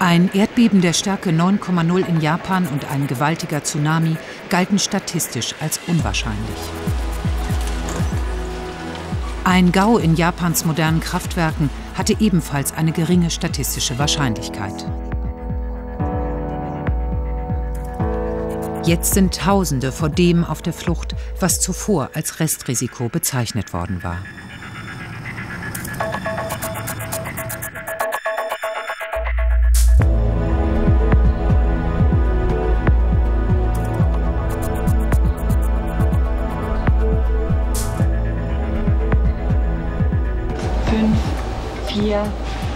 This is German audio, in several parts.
Ein Erdbeben der Stärke 9,0 in Japan und ein gewaltiger Tsunami galten statistisch als unwahrscheinlich. Ein Gau in Japans modernen Kraftwerken hatte ebenfalls eine geringe statistische Wahrscheinlichkeit. Jetzt sind Tausende vor dem auf der Flucht, was zuvor als Restrisiko bezeichnet worden war.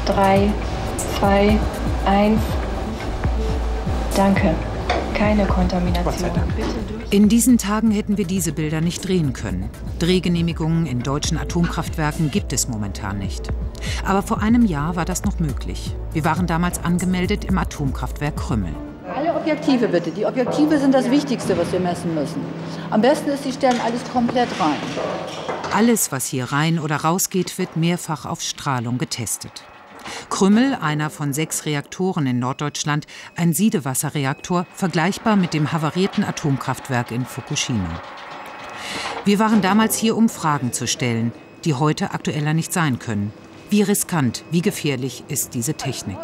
Drei, zwei, eins. Danke. Keine Kontamination. In diesen Tagen hätten wir diese Bilder nicht drehen können. Drehgenehmigungen in deutschen Atomkraftwerken gibt es momentan nicht. Aber vor einem Jahr war das noch möglich. Wir waren damals angemeldet im Atomkraftwerk Krümmel. Alle Objektive bitte. Die Objektive sind das Wichtigste, was wir messen müssen. Am besten ist, Sie stellen alles komplett rein. Alles, was hier rein oder rausgeht, wird mehrfach auf Strahlung getestet. Krümmel, einer von 6 Reaktoren in Norddeutschland, ein Siedewasserreaktor, vergleichbar mit dem havarierten Atomkraftwerk in Fukushima. Wir waren damals hier, um Fragen zu stellen, die heute aktueller nicht sein können. Wie riskant, wie gefährlich ist diese Technik?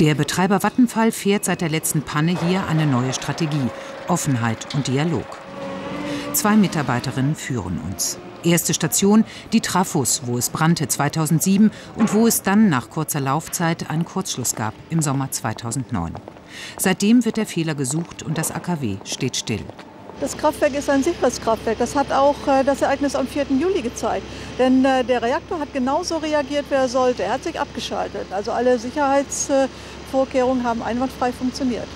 Der Betreiber Vattenfall fährt seit der letzten Panne hier eine neue Strategie: Offenheit und Dialog. 2 Mitarbeiterinnen führen uns. Erste Station, die Trafos, wo es brannte 2007 und wo es dann nach kurzer Laufzeit einen Kurzschluss gab, im Sommer 2009. Seitdem wird der Fehler gesucht und das AKW steht still. Das Kraftwerk ist ein sicheres Kraftwerk. Das hat auch das Ereignis am 4. Juli gezeigt. Denn der Reaktor hat genauso reagiert, wie er sollte. Er hat sich abgeschaltet. Also alle Sicherheitsvorkehrungen haben einwandfrei funktioniert.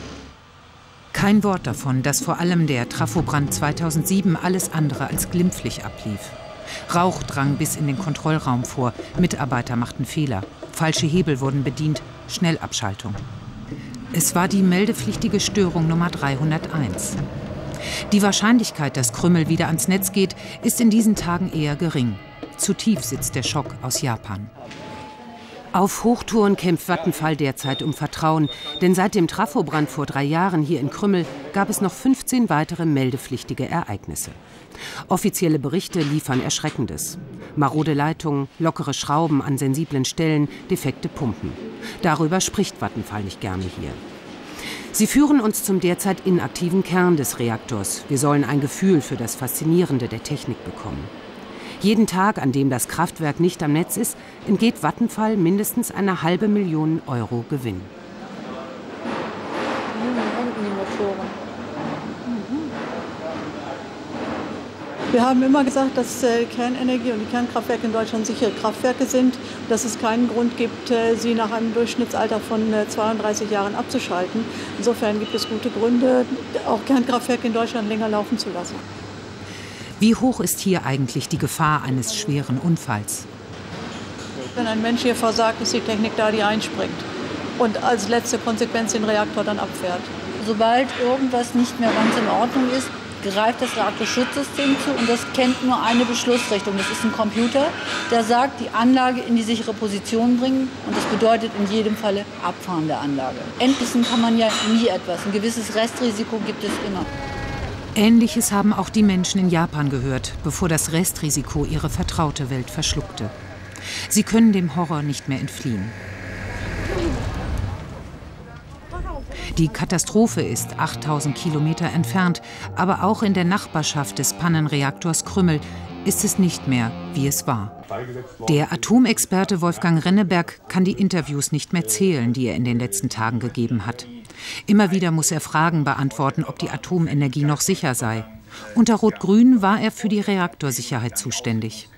Kein Wort davon, dass vor allem der Trafobrand 2007 alles andere als glimpflich ablief. Rauch drang bis in den Kontrollraum vor, Mitarbeiter machten Fehler, falsche Hebel wurden bedient, Schnellabschaltung. Es war die meldepflichtige Störung Nummer 301. Die Wahrscheinlichkeit, dass Krümmel wieder ans Netz geht, ist in diesen Tagen eher gering. Zu tief sitzt der Schock aus Japan. Auf Hochtouren kämpft Vattenfall derzeit um Vertrauen, denn seit dem Trafobrand vor 3 Jahren hier in Krümmel gab es noch 15 weitere meldepflichtige Ereignisse. Offizielle Berichte liefern Erschreckendes. Marode Leitungen, lockere Schrauben an sensiblen Stellen, defekte Pumpen. Darüber spricht Vattenfall nicht gerne hier. Sie führen uns zum derzeit inaktiven Kern des Reaktors. Wir sollen ein Gefühl für das Faszinierende der Technik bekommen. Jeden Tag, an dem das Kraftwerk nicht am Netz ist, entgeht Vattenfall mindestens eine halbe Million Euro Gewinn. Wir haben immer gesagt, dass Kernenergie und die Kernkraftwerke in Deutschland sichere Kraftwerke sind, dass es keinen Grund gibt, sie nach einem Durchschnittsalter von 32 Jahren abzuschalten. Insofern gibt es gute Gründe, auch Kernkraftwerke in Deutschland länger laufen zu lassen. Wie hoch ist hier eigentlich die Gefahr eines schweren Unfalls? Wenn ein Mensch hier versagt, ist die Technik da, die einspringt und als letzte Konsequenz den Reaktor dann abfährt. Sobald irgendwas nicht mehr ganz in Ordnung ist, greift das Reaktorschutzsystem zu und das kennt nur eine Beschlussrichtung. Das ist ein Computer, der sagt, die Anlage in die sichere Position bringen und das bedeutet in jedem Falle Abfahren der Anlage. Endwissen kann man ja nie etwas. Ein gewisses Restrisiko gibt es immer. Ähnliches haben auch die Menschen in Japan gehört, bevor das Restrisiko ihre vertraute Welt verschluckte. Sie können dem Horror nicht mehr entfliehen. Die Katastrophe ist 8000 Kilometer entfernt, aber auch in der Nachbarschaft des Pannenreaktors Krümmel ist es nicht mehr, wie es war. Der Atomexperte Wolfgang Renneberg kann die Interviews nicht mehr zählen, die er in den letzten Tagen gegeben hat. Immer wieder muss er Fragen beantworten, ob die Atomenergie noch sicher sei. Unter Rot-Grün war er für die Reaktorsicherheit zuständig.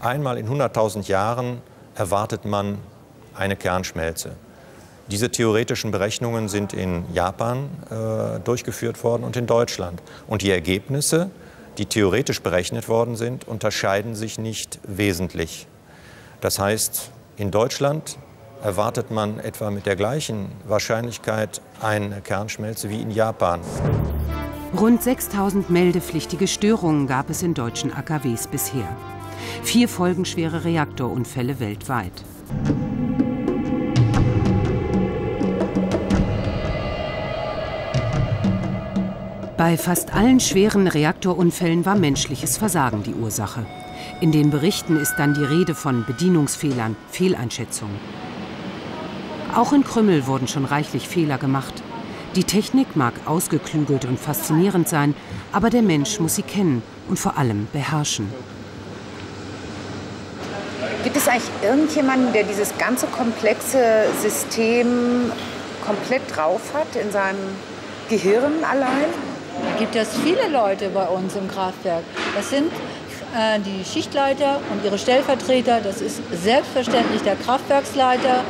Einmal in 100.000 Jahren erwartet man eine Kernschmelze. Diese theoretischen Berechnungen sind in Japan durchgeführt worden und in Deutschland. Und die Ergebnisse, die theoretisch berechnet worden sind, unterscheiden sich nicht wesentlich. Das heißt, in Deutschland erwartet man etwa mit der gleichen Wahrscheinlichkeit eine Kernschmelze wie in Japan. Rund 6000 meldepflichtige Störungen gab es in deutschen AKWs bisher. 4 folgenschwere Reaktorunfälle weltweit. Bei fast allen schweren Reaktorunfällen war menschliches Versagen die Ursache. In den Berichten ist dann die Rede von Bedienungsfehlern, Fehleinschätzungen. Auch in Krümmel wurden schon reichlich Fehler gemacht. Die Technik mag ausgeklügelt und faszinierend sein, aber der Mensch muss sie kennen und vor allem beherrschen. Gibt es eigentlich irgendjemanden, der dieses ganze komplexe System komplett drauf hat, in seinem Gehirn allein? Da gibt es viele Leute bei uns im Kraftwerk. Das sind die Schichtleiter und ihre Stellvertreter, das ist selbstverständlich der Kraftwerksleiter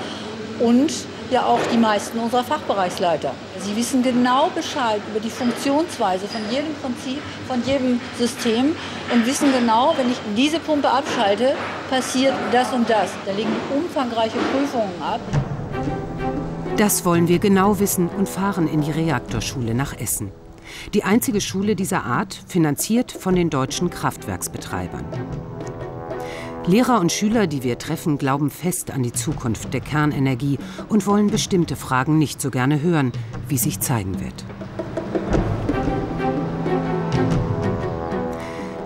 und ja auch die meisten unserer Fachbereichsleiter. Sie wissen genau Bescheid über die Funktionsweise von jedem Prinzip, von jedem System und wissen genau, wenn ich diese Pumpe abschalte, passiert das und das. Da liegen umfangreiche Prüfungen ab. Das wollen wir genau wissen und fahren in die Reaktorschule nach Essen. Die einzige Schule dieser Art, finanziert von den deutschen Kraftwerksbetreibern. Lehrer und Schüler, die wir treffen, glauben fest an die Zukunft der Kernenergie und wollen bestimmte Fragen nicht so gerne hören, wie sich zeigen wird.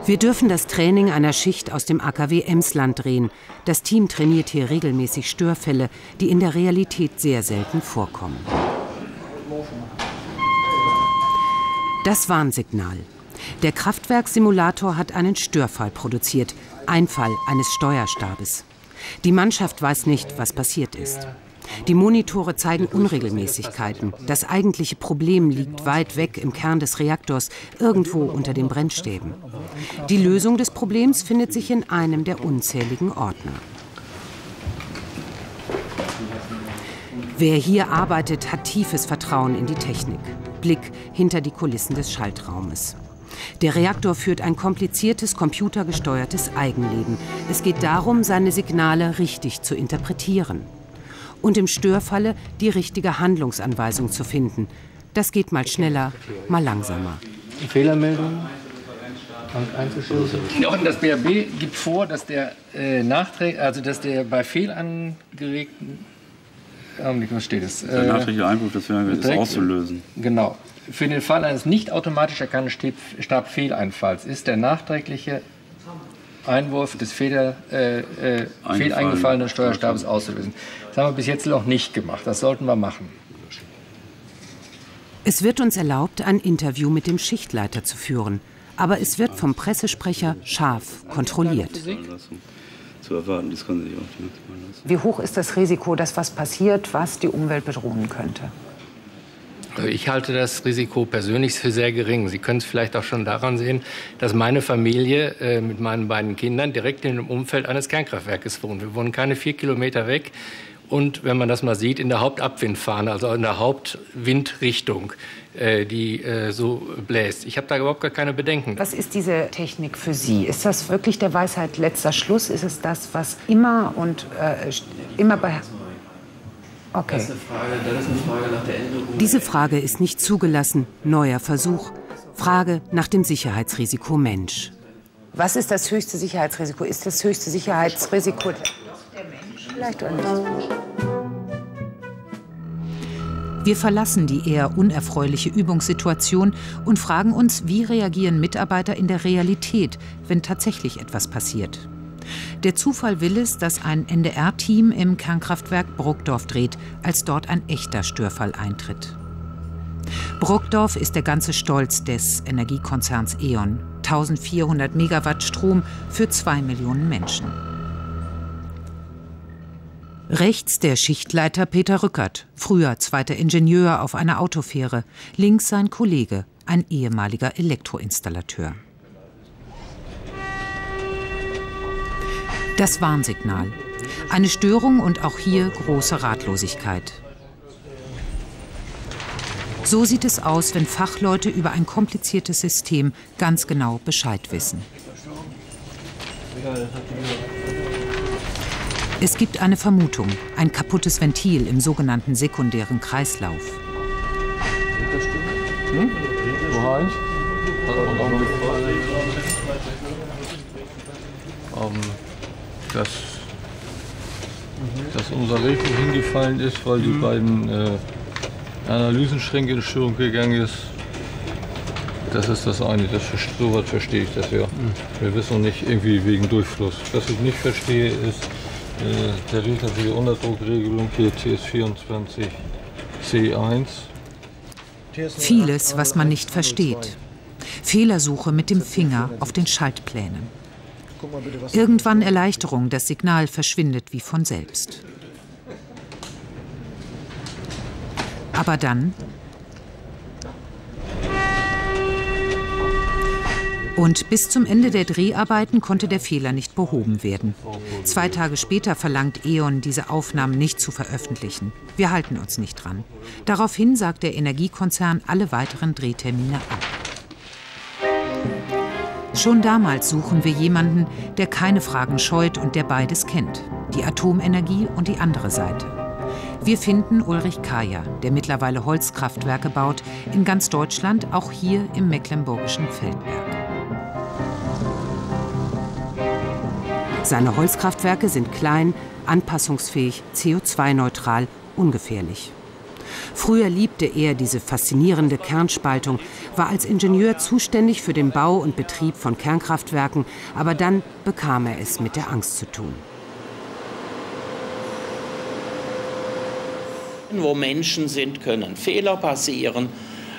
Wir dürfen das Training einer Schicht aus dem AKW Emsland drehen. Das Team trainiert hier regelmäßig Störfälle, die in der Realität sehr selten vorkommen. Das Warnsignal. Der Kraftwerkssimulator hat einen Störfall produziert. Einfall eines Steuerstabes. Die Mannschaft weiß nicht, was passiert ist. Die Monitore zeigen Unregelmäßigkeiten. Das eigentliche Problem liegt weit weg im Kern des Reaktors, irgendwo unter den Brennstäben. Die Lösung des Problems findet sich in einem der unzähligen Ordner. Wer hier arbeitet, hat tiefes Vertrauen in die Technik. Blick hinter die Kulissen des Schaltraumes. Der Reaktor führt ein kompliziertes, computergesteuertes Eigenleben. Es geht darum, seine Signale richtig zu interpretieren. Und im Störfalle die richtige Handlungsanweisung zu finden. Das geht mal schneller, mal langsamer. Die Fehlermeldung einzuschließen. Und das BAB gibt vor, dass der bei fehlangeregten nachträglicher Einwurf des Fehlermeldes ist auszulösen. Genau. Für den Fall eines nicht automatisch erkannten Stabfehleinfalls ist der nachträgliche Einwurf des fehleingefallenen Steuerstabes auszulösen. Das haben wir bis jetzt noch nicht gemacht. Das sollten wir machen. Es wird uns erlaubt, ein Interview mit dem Schichtleiter zu führen. Aber es wird vom Pressesprecher scharf kontrolliert. Zu erwarten, das können Sie auch nicht machen lassen. Wie hoch ist das Risiko, dass was passiert, was die Umwelt bedrohen könnte? Ich halte das Risiko persönlich für sehr gering. Sie können es vielleicht auch schon daran sehen, dass meine Familie mit meinen beiden Kindern direkt in dem Umfeld eines Kernkraftwerkes wohnt. Wir wohnen keine 4 Kilometer weg und, wenn man das mal sieht, in der Hauptabwindfahne, also in der Hauptwindrichtung, die so bläst. Ich habe da überhaupt gar keine Bedenken. Was ist diese Technik für Sie? Ist das wirklich der Weisheit letzter Schluss? Ist es das, was immer und immer bei... Okay. Das ist eine Frage, nach der Änderung. Diese Frage ist nicht zugelassen. Neuer Versuch. Frage nach dem Sicherheitsrisiko Mensch. Was ist das höchste Sicherheitsrisiko? Ist das höchste Sicherheitsrisiko der Mensch? Vielleicht oder nicht. Wir verlassen die eher unerfreuliche Übungssituation und fragen uns, wie reagieren Mitarbeiter in der Realität, wenn tatsächlich etwas passiert. Der Zufall will es, dass ein NDR-Team im Kernkraftwerk Brokdorf dreht, als dort ein echter Störfall eintritt. Brokdorf ist der ganze Stolz des Energiekonzerns E.ON. 1400 Megawatt Strom für 2 Millionen Menschen. Rechts der Schichtleiter Peter Rückert, früher zweiter Ingenieur auf einer Autofähre. Links sein Kollege, ein ehemaliger Elektroinstallateur. Das Warnsignal. Eine Störung und auch hier große Ratlosigkeit. So sieht es aus, wenn Fachleute über ein kompliziertes System ganz genau Bescheid wissen. Es gibt eine Vermutung, ein kaputtes Ventil im sogenannten sekundären Kreislauf. Dass unser Reaktor hingefallen ist, weil die beiden Analysenschränke in Störung gegangen ist. Das ist das eine, sowas verstehe ich das ja. Wir wissen noch nicht irgendwie wegen Durchfluss. Was ich nicht verstehe ist der Regler für die Unterdruckregelung hier TS24C1. Vieles, was man nicht versteht. Fehlersuche mit dem Finger auf den Schaltplänen. Irgendwann Erleichterung, das Signal verschwindet wie von selbst. Aber dann und bis zum Ende der Dreharbeiten konnte der Fehler nicht behoben werden. 2 Tage später verlangt E.ON, diese Aufnahmen nicht zu veröffentlichen. Wir halten uns nicht dran. Daraufhin sagt der Energiekonzern alle weiteren Drehtermine ab. Schon damals suchen wir jemanden, der keine Fragen scheut und der beides kennt. Die Atomenergie und die andere Seite. Wir finden Ulrich Kaier, der mittlerweile Holzkraftwerke baut, in ganz Deutschland, auch hier im mecklenburgischen Feldberg. Seine Holzkraftwerke sind klein, anpassungsfähig, CO2-neutral, ungefährlich. Früher liebte er diese faszinierende Kernspaltung, war als Ingenieur zuständig für den Bau und Betrieb von Kernkraftwerken, aber dann bekam er es mit der Angst zu tun. Wo Menschen sind, können Fehler passieren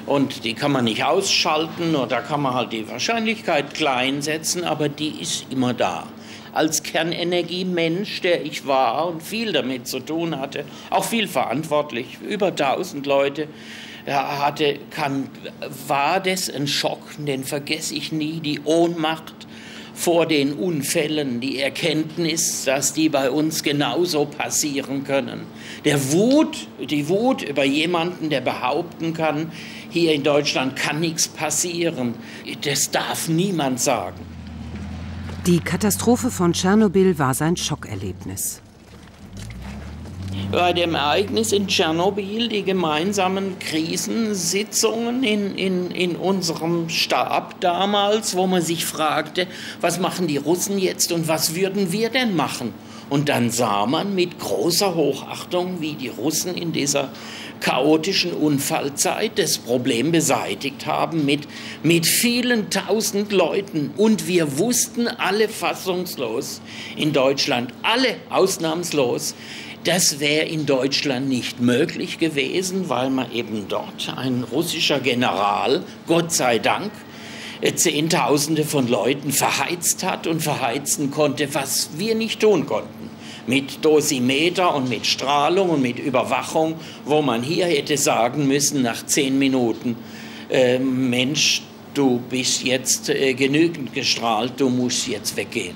und die kann man nicht ausschalten oder da kann man halt die Wahrscheinlichkeit klein setzen, aber die ist immer da. Als Kernenergiemensch, der ich war und viel damit zu tun hatte, auch viel verantwortlich, über 1000 Leute hatte, war das ein Schock, den vergesse ich nie, die Ohnmacht vor den Unfällen, die Erkenntnis, dass die bei uns genauso passieren können. Die Wut über jemanden, der behaupten kann, hier in Deutschland kann nichts passieren, das darf niemand sagen. Die Katastrophe von Tschernobyl war sein Schockerlebnis. Bei dem Ereignis in Tschernobyl, die gemeinsamen Krisensitzungen in unserem Stab damals, wo man sich fragte, was machen die Russen jetzt und was würden wir denn machen? Und dann sah man mit großer Hochachtung, wie die Russen in dieser chaotischen Unfallzeit das Problem beseitigt haben mit vielen tausend Leuten. Und wir wussten alle fassungslos in Deutschland, alle ausnahmslos, das wäre in Deutschland nicht möglich gewesen, weil man eben dort ein russischer General, Gott sei Dank, Zehntausende von Leuten verheizt hat und verheizen konnte, was wir nicht tun konnten. Mit Dosimeter und mit Strahlung und mit Überwachung, wo man hier hätte sagen müssen nach 10 Minuten, Mensch, du bist jetzt genügend gestrahlt, du musst jetzt weggehen.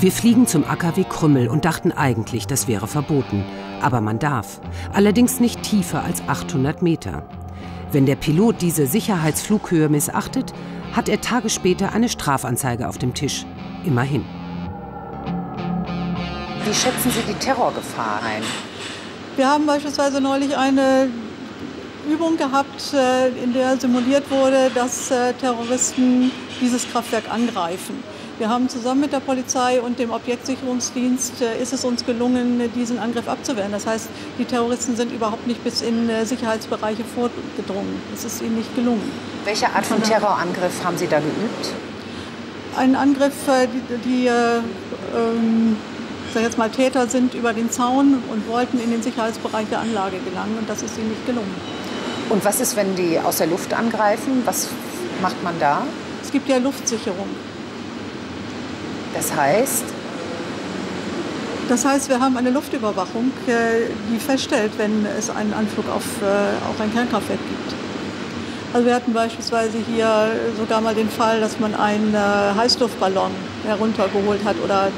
Wir fliegen zum AKW Krümmel und dachten eigentlich, das wäre verboten. Aber man darf. Allerdings nicht tiefer als 800 Meter. Wenn der Pilot diese Sicherheitsflughöhe missachtet, hat er Tage später eine Strafanzeige auf dem Tisch. Immerhin. Wie schätzen Sie die Terrorgefahr ein? Wir haben beispielsweise neulich eine Übung gehabt, in der simuliert wurde, dass Terroristen dieses Kraftwerk angreifen. Wir haben zusammen mit der Polizei und dem Objektsicherungsdienst ist es uns gelungen, diesen Angriff abzuwehren. Das heißt, die Terroristen sind überhaupt nicht bis in Sicherheitsbereiche vorgedrungen. Es ist ihnen nicht gelungen. Welche Art von Terrorangriff haben Sie da geübt? Ein Angriff, die Täter sind über den Zaun und wollten in den Sicherheitsbereich der Anlage gelangen und das ist ihnen nicht gelungen. Und was ist, wenn die aus der Luft angreifen? Was macht man da? Es gibt ja Luftsicherung. Das heißt? Das heißt, wir haben eine Luftüberwachung, die feststellt, wenn es einen Anflug auf ein Kernkraftwerk gibt. Also wir hatten beispielsweise hier sogar mal den Fall, dass man einen Heißluftballon heruntergeholt hat oder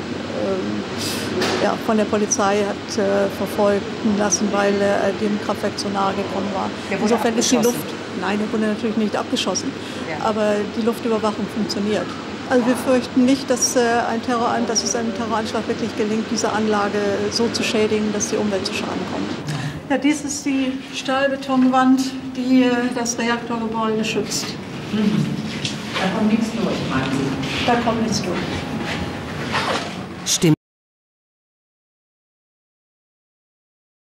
von der Polizei hat verfolgen lassen, weil er dem Kraftwerk zu nahe gekommen war. Insofern ist die Luft, nein, der wurde natürlich nicht abgeschossen, ja. Aber die Luftüberwachung funktioniert. Also wir fürchten nicht, dass es einem Terroranschlag wirklich gelingt, diese Anlage so zu schädigen, dass die Umwelt zu Schaden kommt. Ja, dies ist die Stahlbetonwand, die das Reaktorgebäude schützt. Mhm. Da kommt nichts durch, meinen Sie? Da kommt nichts durch. Stimmt.